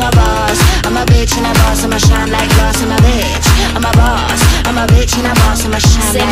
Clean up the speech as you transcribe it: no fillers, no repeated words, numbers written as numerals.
I'm a boss, I'm a bitch and a boss, I'm a shine like glass, I'm a bitch, I'm a boss, I'm a bitch and a boss, I'm a shine like glass.